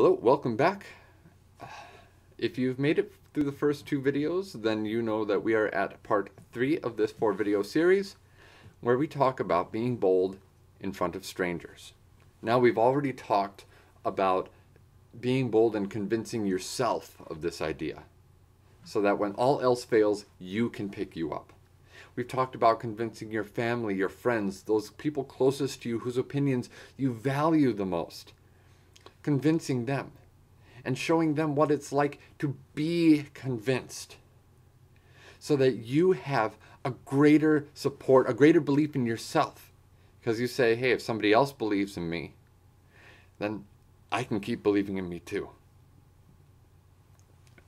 Hello, welcome back. If you've made it through the first two videos, then you know that we are at part 3 of this 4-video series, where we talk about being bold in front of strangers. Now, we've already talked about being bold and convincing yourself of this idea, so that when all else fails, you can pick you up. We've talked about convincing your family, your friends, those people closest to you whose opinions you value the most. Convincing them and showing them what it's like to be convinced, so that you have a greater support, a greater belief in yourself, because you say, hey, if somebody else believes in me, then I can keep believing in me too.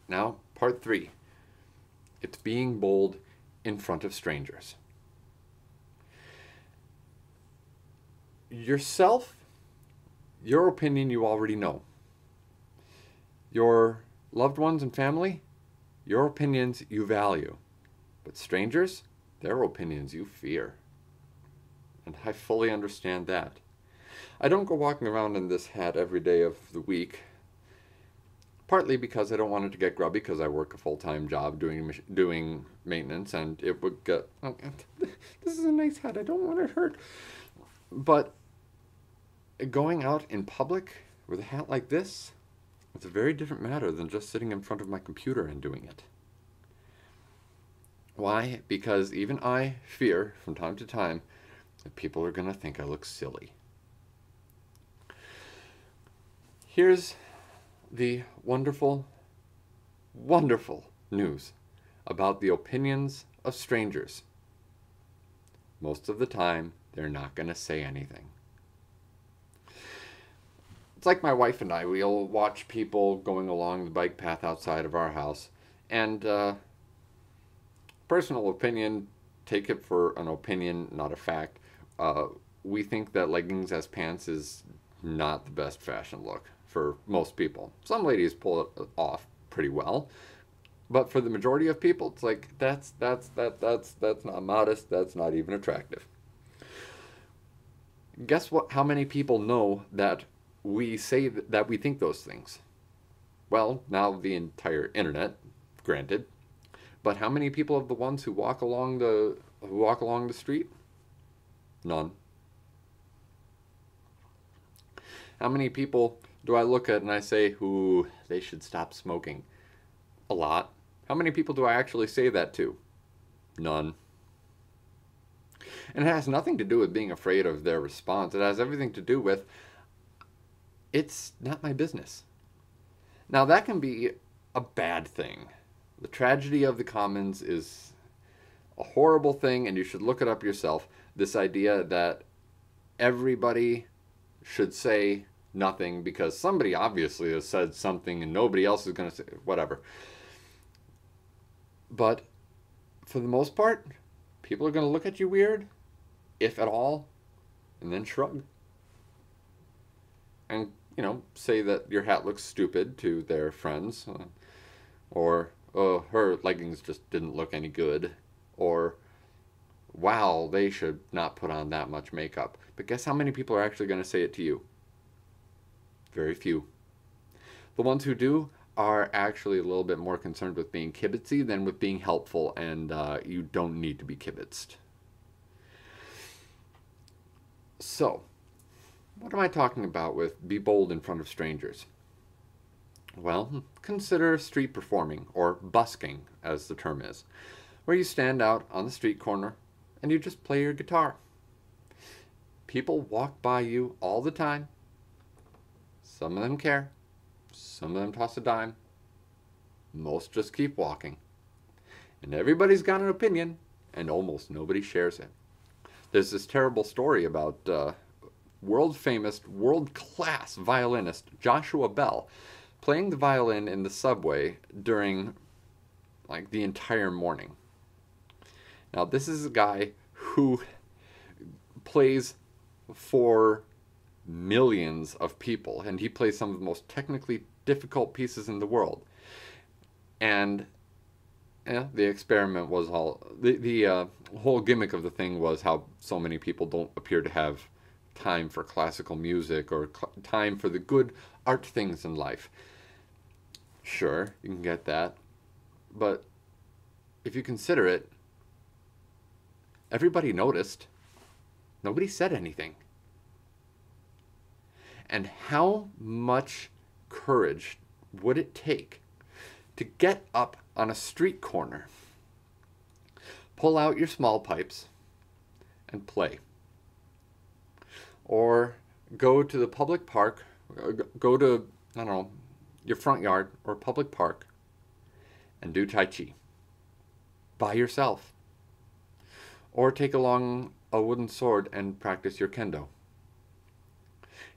Now, part 3, it's being bold in front of strangers. Yourself, your opinion you already know. Your loved ones and family, your opinions you value. But strangers, their opinions you fear. And I fully understand that. I don't go walking around in this hat every day of the week, partly because I don't want it to get grubby, because I work a full-time job doing maintenance, and it would get, oh, this is a nice hat, I don't want it hurt. But going out in public with a hat like this, it's a very different matter than just sitting in front of my computer and doing it. Why? Because even I fear from time to time that people are going to think I look silly. Here's the wonderful, wonderful news about the opinions of strangers. Most of the time, they're not going to say anything. It's like my wife and I, we'll watch people going along the bike path outside of our house, and personal opinion, take it for an opinion, not a fact, we think that leggings as pants is not the best fashion look for most people. Some ladies pull it off pretty well, but for the majority of people, it's like, that's not modest, that's not even attractive. Guess what? How many people know that we say that we think those things? Well, now the entire internet, granted, but how many people of the ones who walk along the street? None. How many people do I look at and I say, ooh, they should stop smoking? A lot. How many people do I actually say that to? None. And it has nothing to do with being afraid of their response. It has everything to do with, it's not my business. Now, that can be a bad thing. The tragedy of the commons is a horrible thing, and you should look it up yourself, this idea that everybody should say nothing because somebody obviously has said something and nobody else is going to say whatever. But for the most part, people are going to look at you weird, if at all, and then shrug. And, you know, say that your hat looks stupid to their friends, or, oh, her leggings just didn't look any good, or, wow, they should not put on that much makeup. But guess how many people are actually going to say it to you? Very few. The ones who do are actually a little bit more concerned with being kibitzy than with being helpful, and you don't need to be kibitzed. So, what am I talking about with be bold in front of strangers? Well, consider street performing, or busking as the term is, where you stand out on the street corner and you just play your guitar. People walk by you all the time. Some of them care. Some of them toss a dime. Most just keep walking. And everybody's got an opinion, and almost nobody shares it. There's this terrible story about world-famous, world-class violinist Joshua Bell playing the violin in the subway during, like, the entire morning. Now, this is a guy who plays for millions of people, and he plays some of the most technically difficult pieces in the world. And the experiment was all, the whole gimmick of the thing was how so many people don't appear to have time for classical music or time for the good art things in life. Sure, you can get that. But if you consider it, everybody noticed. Nobody said anything. And how much courage would it take to get up on a street corner, pull out your small pipes, and play? Or go to the public park, go to, I don't know, your front yard or public park and do Tai Chi by yourself. Or take along a wooden sword and practice your kendo.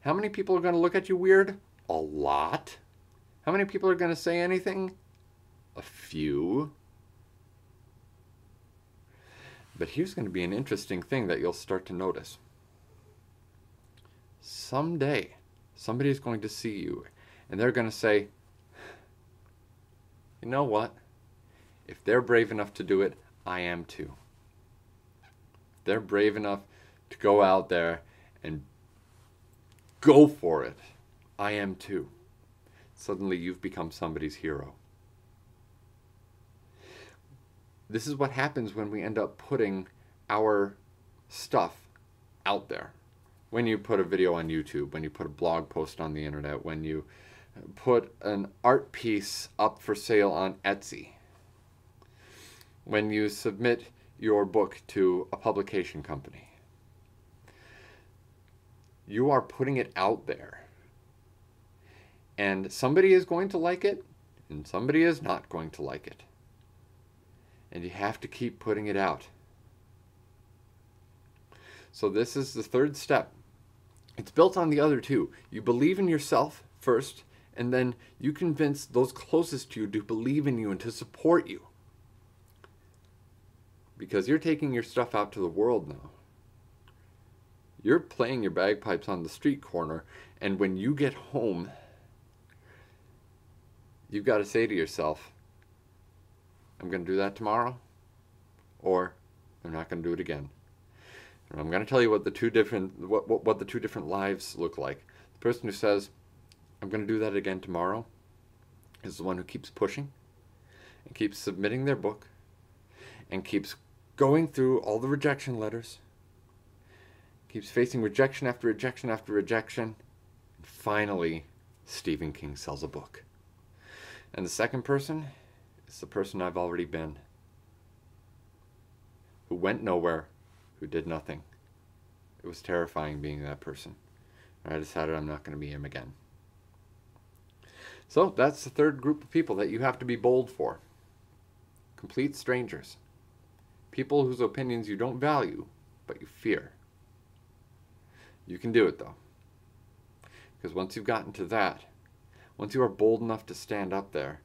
How many people are going to look at you weird? A lot. How many people are going to say anything? A few. But here's going to be an interesting thing that you'll start to notice. Someday, somebody's going to see you and they're going to say, you know what? If they're brave enough to do it, I am too. They're brave enough to go out there and go for it. I am too. Suddenly you've become somebody's hero. This is what happens when we end up putting our stuff out there. When you put a video on YouTube, when you put a blog post on the internet, when you put an art piece up for sale on Etsy, when you submit your book to a publication company, you are putting it out there. And somebody is going to like it, and somebody is not going to like it. And you have to keep putting it out. So this is the third step. It's built on the other two. You believe in yourself first, and then you convince those closest to you to believe in you and to support you. Because you're taking your stuff out to the world now. You're playing your bagpipes on the street corner, and when you get home, you've got to say to yourself, I'm going to do that tomorrow, or I'm not going to do it again. And I'm going to tell you what the two different what the two different lives look like. The person who says, I'm going to do that again tomorrow, is the one who keeps pushing and keeps submitting their book and keeps going through all the rejection letters, keeps facing rejection after rejection after rejection, and finally Stephen King sells a book. And the second person is the person I've already been, who went nowhere, who did nothing. It was terrifying being that person. And I decided I'm not going to be him again. So that's the third group of people that you have to be bold for. Complete strangers. People whose opinions you don't value, but you fear. You can do it though. Because once you've gotten to that, once you are bold enough to stand up there,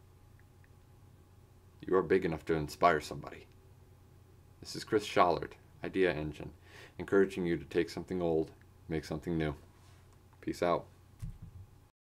you are big enough to inspire somebody. This is Chris Schallert, Idea Engine, encouraging you to take something old, make something new. Peace out.